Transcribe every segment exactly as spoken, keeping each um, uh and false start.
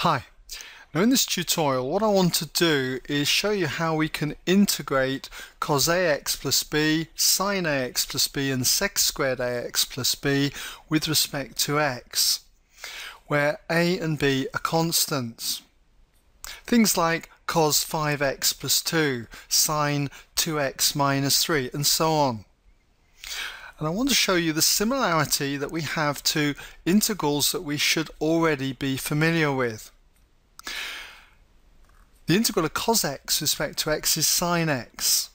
Hi. Now in this tutorial what I want to do is show you how we can integrate cos ax plus b, sin ax plus b and sec squared ax plus b with respect to x, where a and b are constants. Things like cos five x plus two, sin two x minus three and so on. And I want to show you the similarity that we have to integrals that we should already be familiar with. The integral of cos x with respect to x is sin x.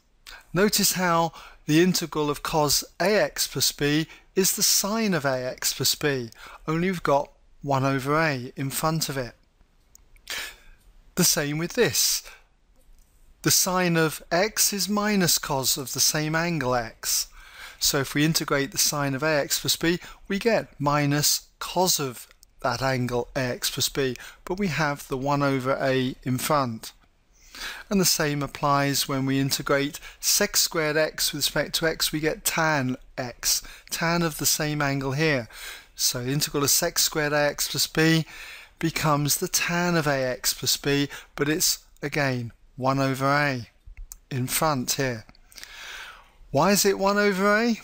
Notice how the integral of cos ax plus b is the sine of ax plus b, only we've got one over a in front of it. The same with this. The sine of x is minus cos of the same angle x. So if we integrate the sine of ax plus b, we get minus cos of that angle ax plus b, but we have the one over a in front. And the same applies when we integrate sec squared x with respect to x, we get tan x, tan of the same angle here. So the integral of sec squared ax plus b becomes the tan of ax plus b, but it's again one over a in front here. Why is it one over a?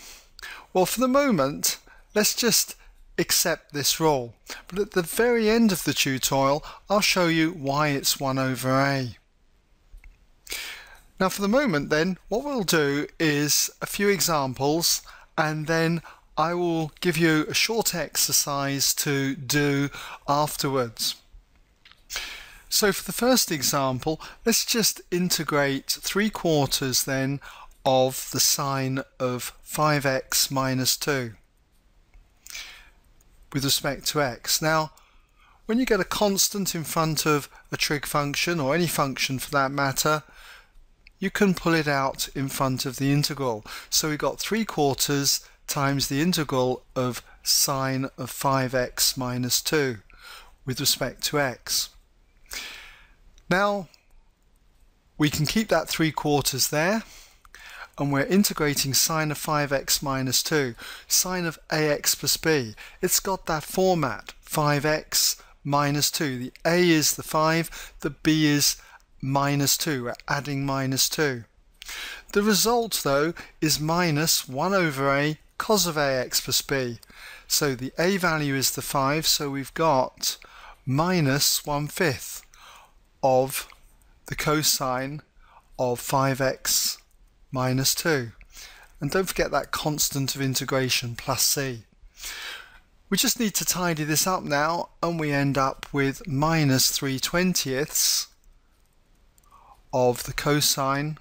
Well, for the moment, let's just accept this rule. But at the very end of the tutorial, I'll show you why it's one over a. Now for the moment then, what we'll do is a few examples, and then I will give you a short exercise to do afterwards. So for the first example, let's just integrate three quarters then of the sine of five x minus two with respect to x. Now when you get a constant in front of a trig function, or any function for that matter, you can pull it out in front of the integral. So we've got three quarters times the integral of sine of five x minus two with respect to x. Now we can keep that three quarters there, and we're integrating sine of five x minus two, sine of ax plus b. It's got that format, five x minus two. The a is the five, the b is minus two. We're adding minus two. The result, though, is minus one over a cos of ax plus b. So the a value is the five, so we've got minus one fifth of the cosine of five x minus two. And don't forget that constant of integration, plus c. We just need to tidy this up now, and we end up with minus three twentieths of the cosine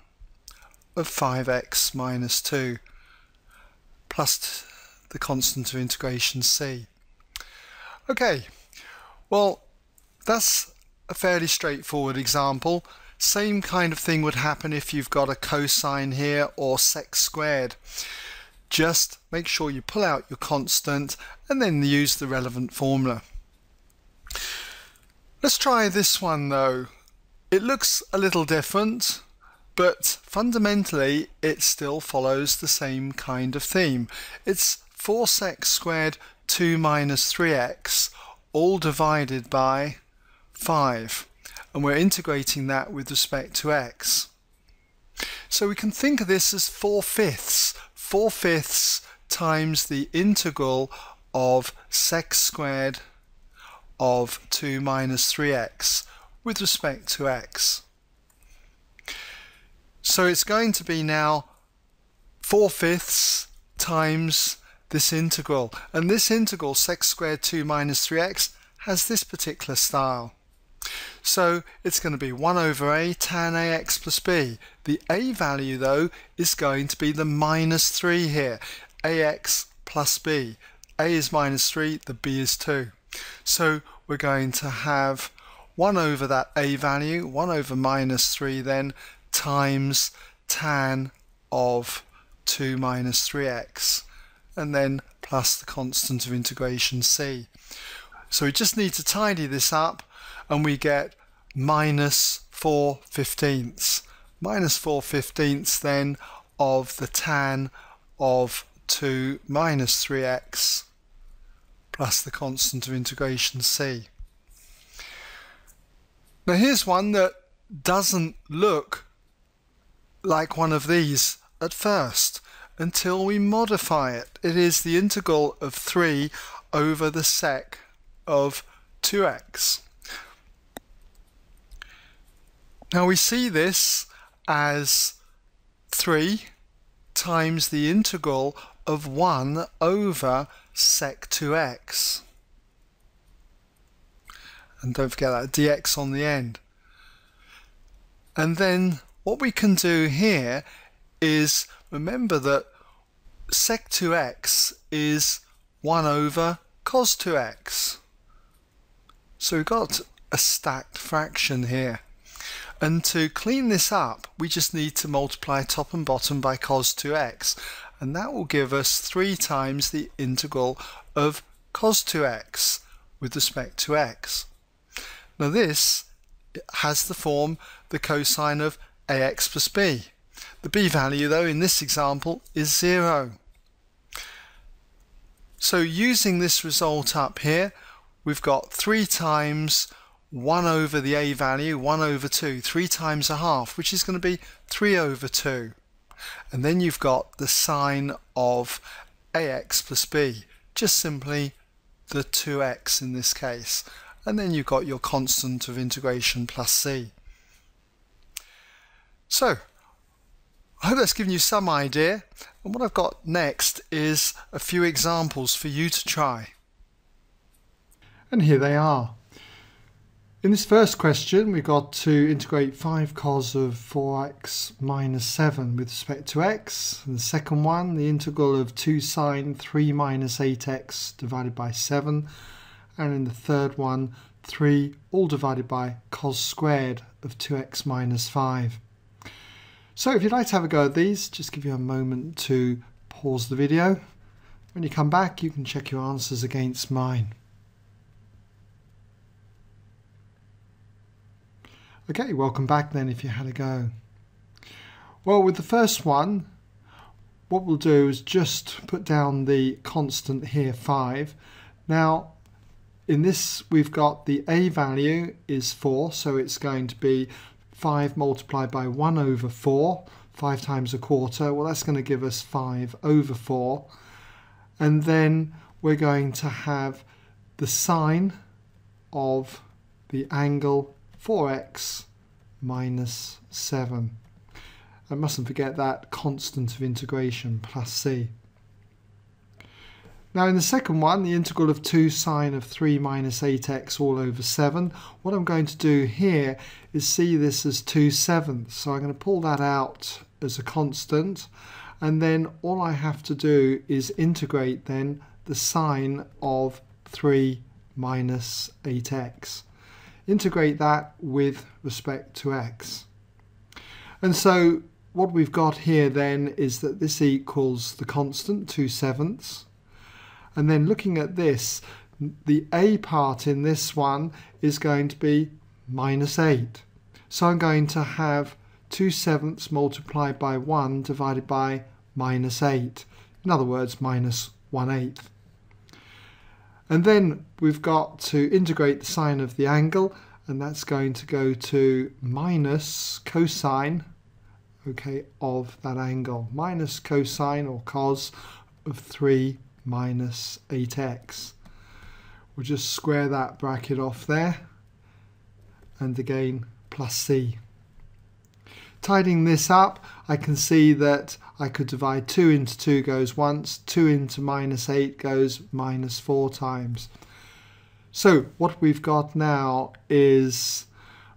of five x minus two plus the constant of integration c. Okay, well that's a fairly straightforward example. Same kind of thing would happen if you've got a cosine here or sec squared. Just make sure you pull out your constant and then use the relevant formula. Let's try this one though. It looks a little different, but fundamentally it still follows the same kind of theme. It's four sec squared two minus three x all divided by five. And we're integrating that with respect to x. So we can think of this as four fifths. four fifths times the integral of sec squared of two minus three x with respect to x. So it's going to be now four fifths times this integral. And this integral, sec squared two minus three x, has this particular style. So it's going to be one over a tan ax plus b. The a value though is going to be the minus three here, ax plus b. A is minus three, the b is two. So we're going to have one over that a value, one over minus three then, times tan of two minus three x, and then plus the constant of integration c. So we just need to tidy this up, and we get minus four fifteenths. Minus four fifteenths then of the tan of two minus three x plus the constant of integration c. Now here's one that doesn't look like one of these at first until we modify it. It is the integral of three over the sec of two x. Now we see this as three times the integral of one over sec two x. And don't forget that dx on the end. And then what we can do here is remember that sec two x is one over cos two x. So we've got a stacked fraction here. And to clean this up, we just need to multiply top and bottom by cos two x. And that will give us three times the integral of cos two x with respect to x. Now this has the form the cosine of ax plus b. The b value though in this example is zero. So using this result up here, we've got three times one over the a value, one over two, three times a half, which is going to be three over two. And then you've got the sine of ax plus b, just simply the two x in this case. And then you've got your constant of integration plus c. So, I hope that's given you some idea. And what I've got next is a few examples for you to try. And here they are. In this first question, we've got to integrate five cos of four x minus seven with respect to x. And the second one, the integral of two sine three minus eight x divided by seven. And in the third one, three all divided by cos squared of two x minus five. So if you'd like to have a go at these, just give you a moment to pause the video. When you come back, you can check your answers against mine. Okay, welcome back then if you had a go. Well, with the first one, what we'll do is just put down the constant here, five. Now, in this, we've got the a value is four, so it's going to be five multiplied by one over four, five times a quarter. Well, that's going to give us five over four. And then we're going to have the sine of the angle four x minus seven. I mustn't forget that constant of integration plus c. Now in the second one, the integral of two sine of three minus eight x all over seven, what I'm going to do here is see this as two sevenths. So I'm going to pull that out as a constant, and then all I have to do is integrate then the sine of three minus eight x. Integrate that with respect to x. And so what we've got here then is that this equals the constant, two sevenths. And then looking at this, the a part in this one is going to be minus eight. So I'm going to have two sevenths multiplied by one divided by minus eight. In other words, minus one eighth. And then we've got to integrate the sine of the angle, and that's going to go to minus cosine, okay, of that angle, minus cosine or cos of three minus eight x. We'll just square that bracket off there, and again plus c. Tidying this up, I can see that I could divide two into two goes once, two into minus eight goes minus four times. So what we've got now is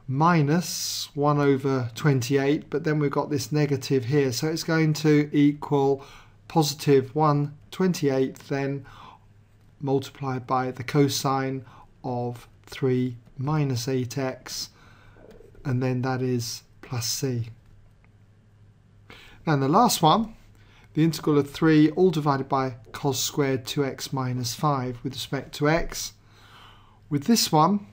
minus one over twenty-eight, but then we've got this negative here, so it's going to equal positive one twenty-eighth then multiplied by the cosine of three minus eight x, and then that is plus c. And the last one, the integral of three all divided by cos squared two x minus five with respect to x. With this one,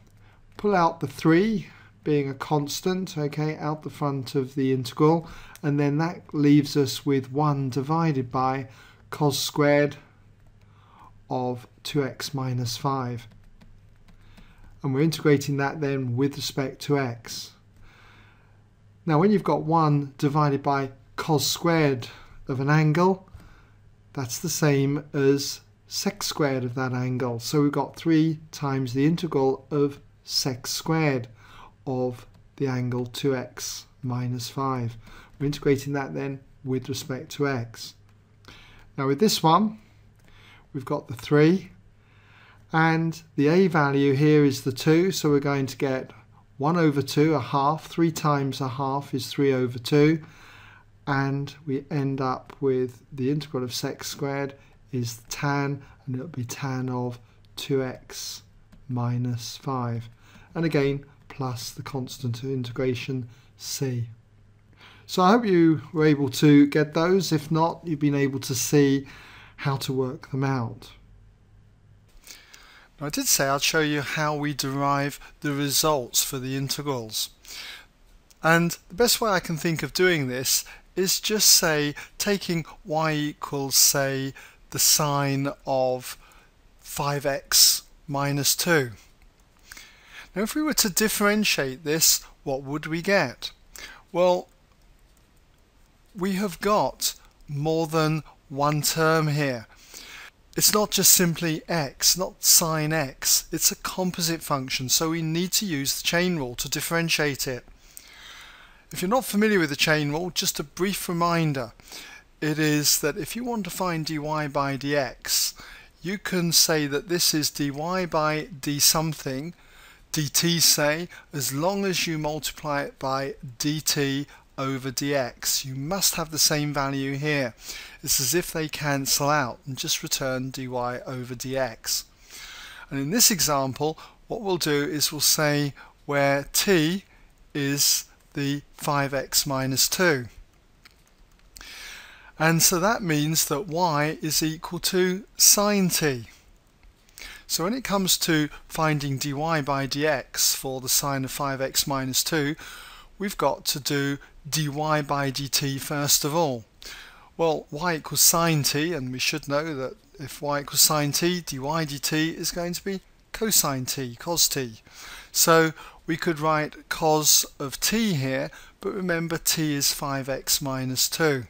pull out the three being a constant, okay, out the front of the integral, and then that leaves us with one divided by cos squared of two x minus five. and we're integrating that then with respect to x. Now when you've got one divided by cos squared of an angle, that's the same as sec squared of that angle. So we've got three times the integral of sec squared of the angle two x minus five. We're integrating that then with respect to x. Now with this one, we've got the three, and the a value here is the two, so we're going to get one over two, a half. three times a half is three over two, and we end up with the integral of sec squared is tan, and it'll be tan of two x minus five, and again plus the constant of integration c. So I hope you were able to get those. If not, you've been able to see how to work them out. Now I did say I'd show you how we derive the results for the integrals, and the best way I can think of doing this is just say taking y equals say the sine of five x minus two. Now if we were to differentiate this, what would we get? Well, we have got more than one term here. It's not just simply x, not sine x, it's a composite function, so we need to use the chain rule to differentiate it. If you're not familiar with the chain rule, just a brief reminder, it is that if you want to find dy by dx, you can say that this is dy by d something, dt say, as long as you multiply it by dt over dx. You must have the same value here. It's as if they cancel out and just return dy over dx. And in this example, what we'll do is we'll say where t is the five x minus two. And so that means that y is equal to sine t. So when it comes to finding dy by dx for the sine of five x minus two, we've got to do dy by dt first of all. Well, y equals sine t, and we should know that if y equals sine t, dy dt is going to be cosine t, cos t. So we could write cos of t here, but remember t is five x minus two.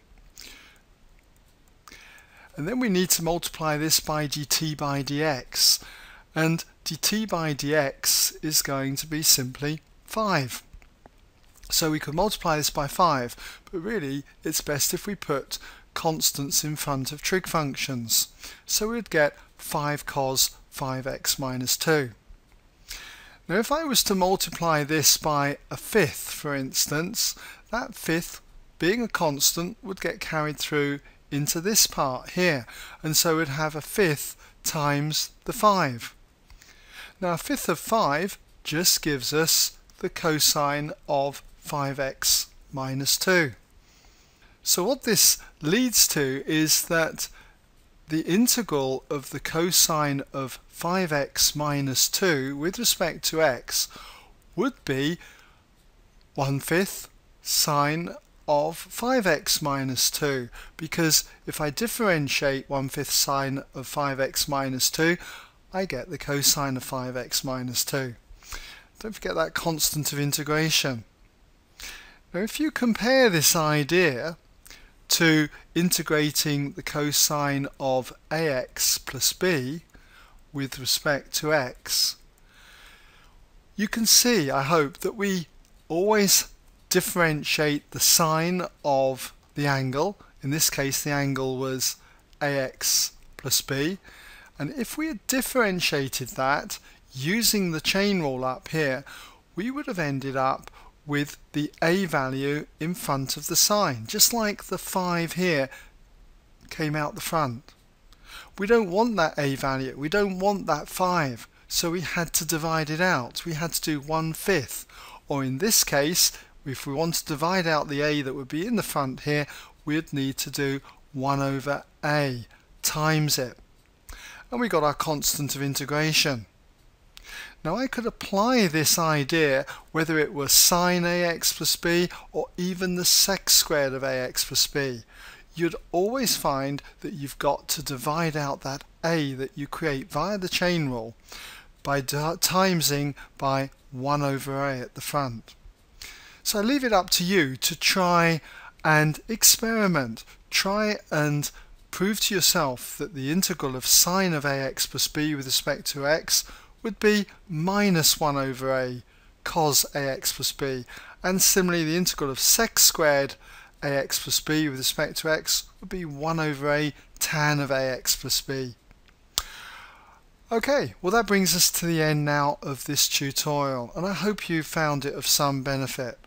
And then we need to multiply this by dt by dx, and dt by dx is going to be simply five. So we could multiply this by five, but really it's best if we put constants in front of trig functions. So we'd get five cos five x minus two. Now if I was to multiply this by a fifth, for instance, that fifth, being a constant, would get carried through into this part here, and so we'd have a fifth times the five. Now a fifth of five just gives us the cosine of five x minus two. So what this leads to is that the integral of the cosine of five x minus two with respect to x would be one fifth sine of five x minus two, because if I differentiate one fifth sine of five x minus two, I get the cosine of five x minus two. Don't forget that constant of integration. Now if you compare this idea to integrating the cosine of ax plus b with respect to x, you can see, I hope, that we always differentiate the sine of the angle. In this case the angle was ax plus b, and if we had differentiated that using the chain rule up here, we would have ended up with the a value in front of the sine, just like the five here came out the front. We don't want that a value, we don't want that five, so we had to divide it out. We had to do one fifth, or in this case, if we want to divide out the a that would be in the front here, we'd need to do one over a times it, and we got our constant of integration. Now I could apply this idea whether it were sine ax plus b or even the sec squared of ax plus b. You'd always find that you've got to divide out that a that you create via the chain rule, by timesing by one over a at the front. So I leave it up to you to try and experiment. Try and prove to yourself that the integral of sine of ax plus b with respect to x would be minus one over a cos ax plus b, and similarly the integral of sec squared ax plus b with respect to x would be one over a tan of ax plus b. Okay, well that brings us to the end now of this tutorial, and I hope you found it of some benefit.